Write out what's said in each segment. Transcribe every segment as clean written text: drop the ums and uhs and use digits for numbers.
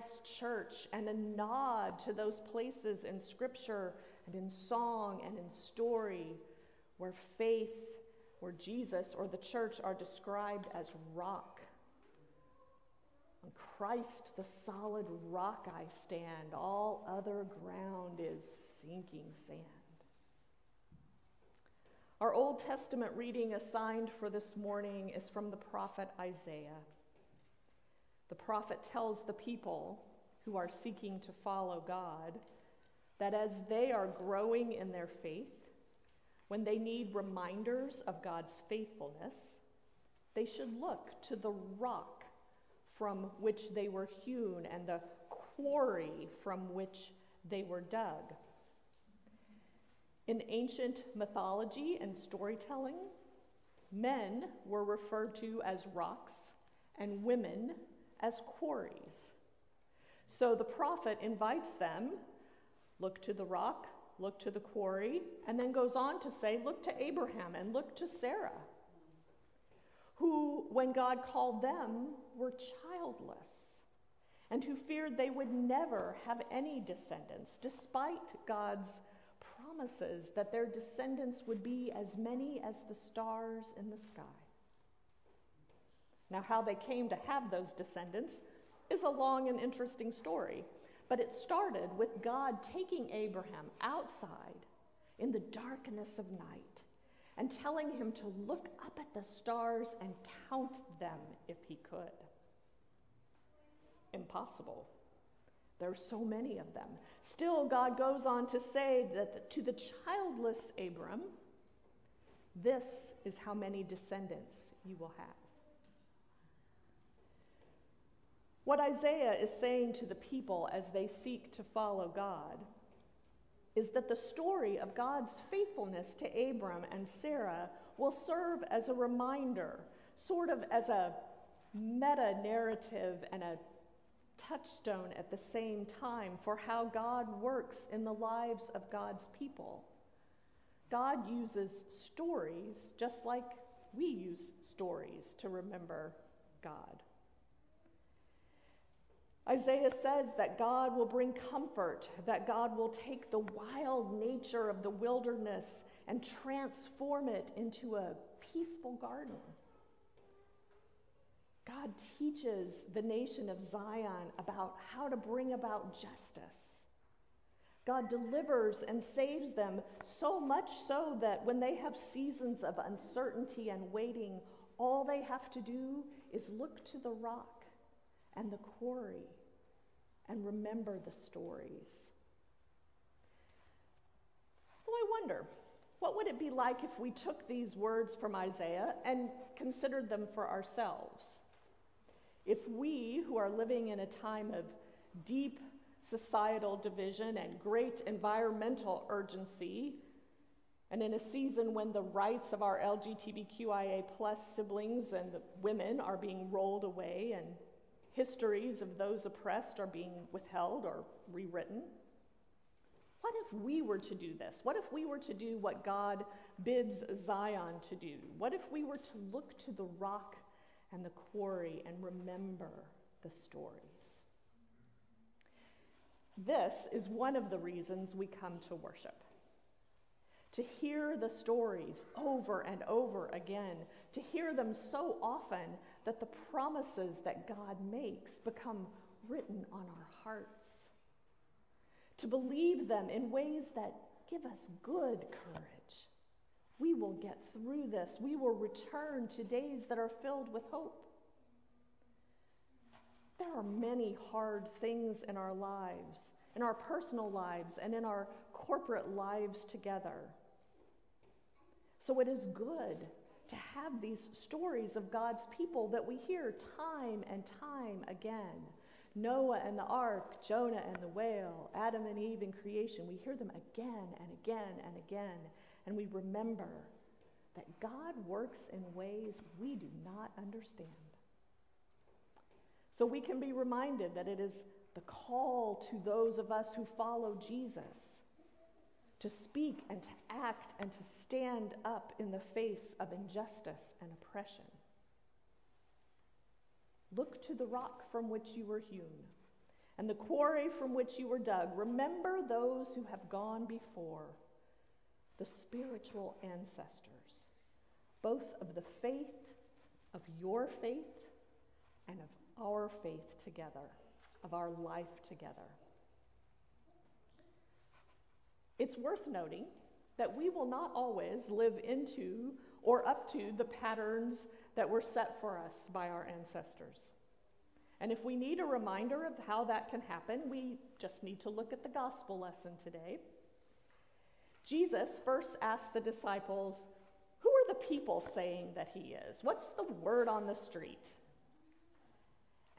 Christ Church and a nod to those places in scripture and in song and in story where faith, where Jesus or the church are described as rock. On Christ, the solid rock I stand, all other ground is sinking sand. Our Old Testament reading assigned for this morning is from the prophet Isaiah. The prophet tells the people who are seeking to follow God that as they are growing in their faith, when they need reminders of God's faithfulness, they should look to the rock from which they were hewn and the quarry from which they were dug. In ancient mythology and storytelling, men were referred to as rocks and women as quarries. So the prophet invites them, look to the rock, look to the quarry, and then goes on to say, look to Abraham and look to Sarah, who, when God called them, were childless, and who feared they would never have any descendants, despite God's promises that their descendants would be as many as the stars in the sky. Now, how they came to have those descendants is a long and interesting story, but it started with God taking Abraham outside in the darkness of night and telling him to look up at the stars and count them if he could. Impossible. There are so many of them. Still, God goes on to say that to the childless Abram, this is how many descendants you will have. What Isaiah is saying to the people as they seek to follow God is that the story of God's faithfulness to Abram and Sarah will serve as a reminder, sort of as a meta-narrative and a touchstone at the same time for how God works in the lives of God's people. God uses stories just like we use stories to remember God. Isaiah says that God will bring comfort, that God will take the wild nature of the wilderness and transform it into a peaceful garden. God teaches the nation of Zion about how to bring about justice. God delivers and saves them, so much so that when they have seasons of uncertainty and waiting, all they have to do is look to the rock and the quarry and remember the stories. So I wonder, what would it be like if we took these words from Isaiah and considered them for ourselves? If we, who are living in a time of deep societal division and great environmental urgency, and in a season when the rights of our LGBTQIA+ siblings and women are being rolled away and histories of those oppressed are being withheld or rewritten, what if we were to do this? What if we were to do what God bids Zion to do? What if we were to look to the rock and the quarry and remember the stories? This is one of the reasons we come to worship. To hear the stories over and over again, to hear them so often that the promises that God makes become written on our hearts. To believe them in ways that give us good courage. We will get through this. We will return to days that are filled with hope. There are many hard things in our lives, in our personal lives, and in our corporate lives together. So it is good to have these stories of God's people that we hear time and time again. Noah and the ark, Jonah and the whale, Adam and Eve in creation. We hear them again and again and again, and we remember that God works in ways we do not understand. So we can be reminded that it is the call to those of us who follow Jesus to speak and to act and to stand up in the face of injustice and oppression. Look to the rock from which you were hewn, and the quarry from which you were dug. Remember those who have gone before, the spiritual ancestors, both of the faith, of your faith, and of our faith together, of our life together. It's worth noting that we will not always live into or up to the patterns that were set for us by our ancestors. And if we need a reminder of how that can happen, we just need to look at the gospel lesson today. Jesus first asked the disciples, who are the people saying that he is? What's the word on the street?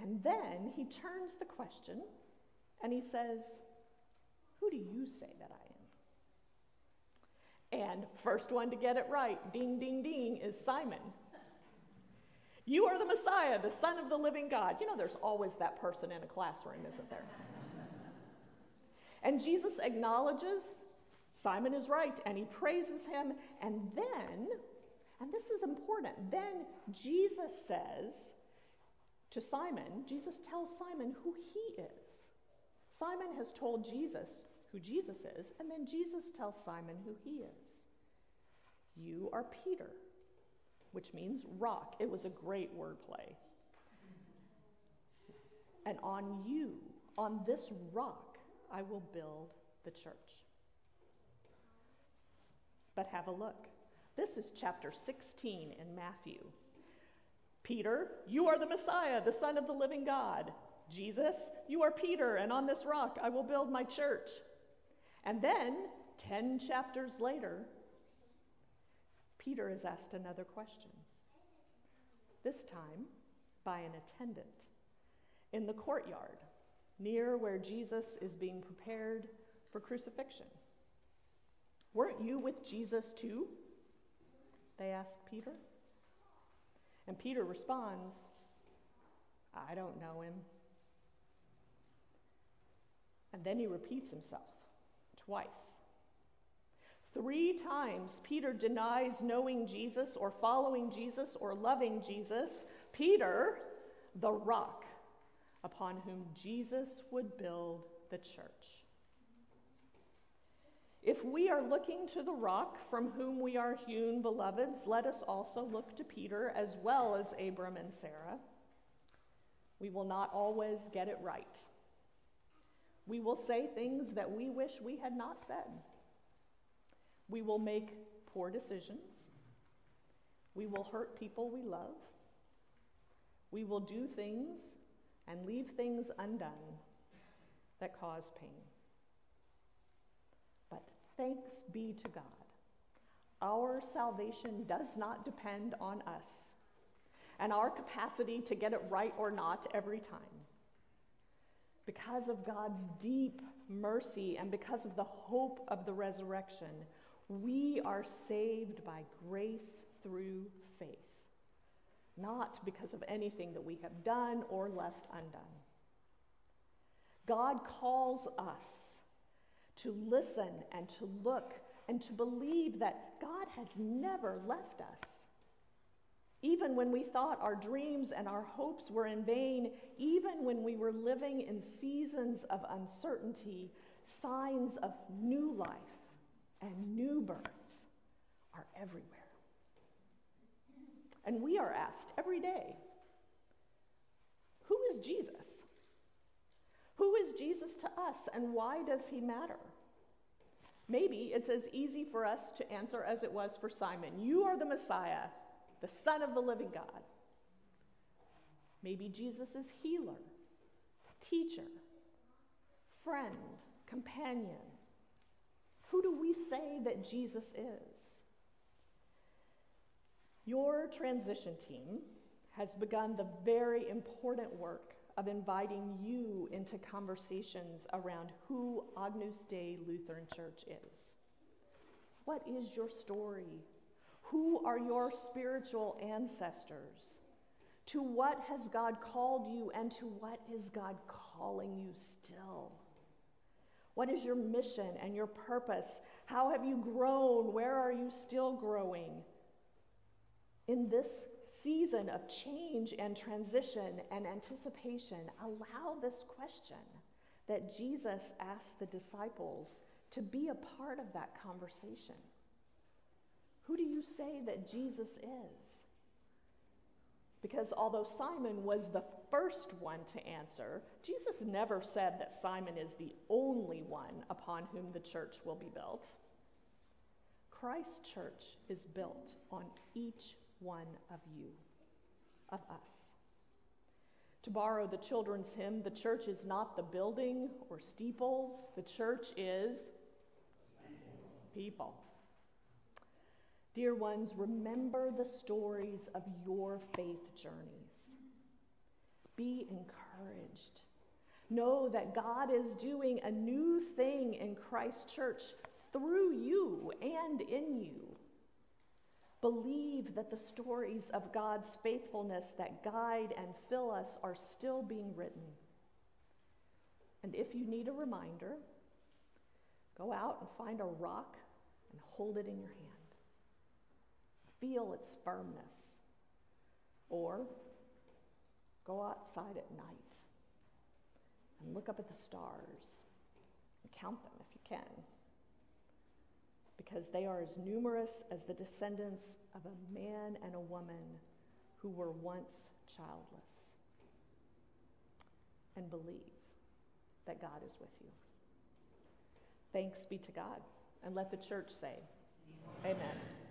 And then he turns the question and he says, who do you say that I am? And first one to get it right, ding, ding, ding, is Simon. You are the Messiah, the Son of the living God. You know, there's always that person in a classroom, isn't there? And Jesus acknowledges Simon is right, and he praises him. And then, and this is important, then Jesus says to Simon, Jesus tells Simon who he is. Simon has told Jesus who Jesus is, and then Jesus tells Simon who he is. You are Peter, which means rock. It was a great wordplay. And on you, on this rock, I will build the church. But have a look. This is chapter 16 in Matthew. Peter, you are the Messiah, the Son of the living God. Jesus, you are Peter, and on this rock I will build my church. And then, 10 chapters later, Peter is asked another question, this time by an attendant in the courtyard near where Jesus is being prepared for crucifixion. Weren't you with Jesus too? They asked Peter. And Peter responds, I don't know him. And then he repeats himself twice. 3 times Peter denies knowing Jesus or following Jesus or loving Jesus. Peter, the rock upon whom Jesus would build the church. If we are looking to the rock from whom we are hewn, beloveds, let us also look to Peter as well as Abram and Sarah. We will not always get it right. We will say things that we wish we had not said. We will make poor decisions. We will hurt people we love. We will do things and leave things undone that cause pain. But thanks be to God. Our salvation does not depend on us and our capacity to get it right or not every time. Because of God's deep mercy and because of the hope of the resurrection, we are saved by grace through faith, not because of anything that we have done or left undone. God calls us to listen and to look and to believe that God has never left us. Even when we thought our dreams and our hopes were in vain, even when we were living in seasons of uncertainty, signs of new life and new birth are everywhere. And we are asked every day, who is Jesus? Who is Jesus to us, and why does he matter? Maybe it's as easy for us to answer as it was for Simon. You are the Messiah, the Son of the living God. Maybe Jesus is healer, teacher, friend, companion. Who do we say that Jesus is? Your transition team has begun the very important work of inviting you into conversations around who Agnus Dei Lutheran Church is. What is your story? Who are your spiritual ancestors? To what has God called you, and to what is God calling you still? What is your mission and your purpose? How have you grown? Where are you still growing? In this season of change and transition and anticipation, allow this question that Jesus asked the disciples to be a part of that conversation. Who do you say that Jesus is? Because although Simon was the first one to answer, Jesus never said that Simon is the only one upon whom the church will be built. Christ's church is built on each one of you, of us. To borrow the children's hymn, the church is not the building or steeples. The church is people. Dear ones, remember the stories of your faith journeys. Be encouraged. Know that God is doing a new thing in Christ's church through you and in you. Believe that the stories of God's faithfulness that guide and fill us are still being written. And if you need a reminder, go out and find a rock and hold it in your hand. Feel its firmness. Or go outside at night and look up at the stars and count them if you can, because they are as numerous as the descendants of a man and a woman who were once childless. And believe that God is with you. Thanks be to God. And let the church say, Amen. Amen.